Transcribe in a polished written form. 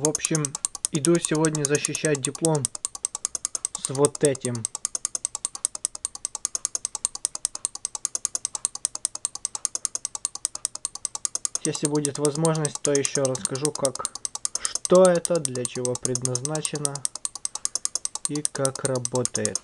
В общем, иду сегодня защищать диплом с вот этим. Если будет возможность, то еще расскажу, как, что это, для чего предназначено и как работает.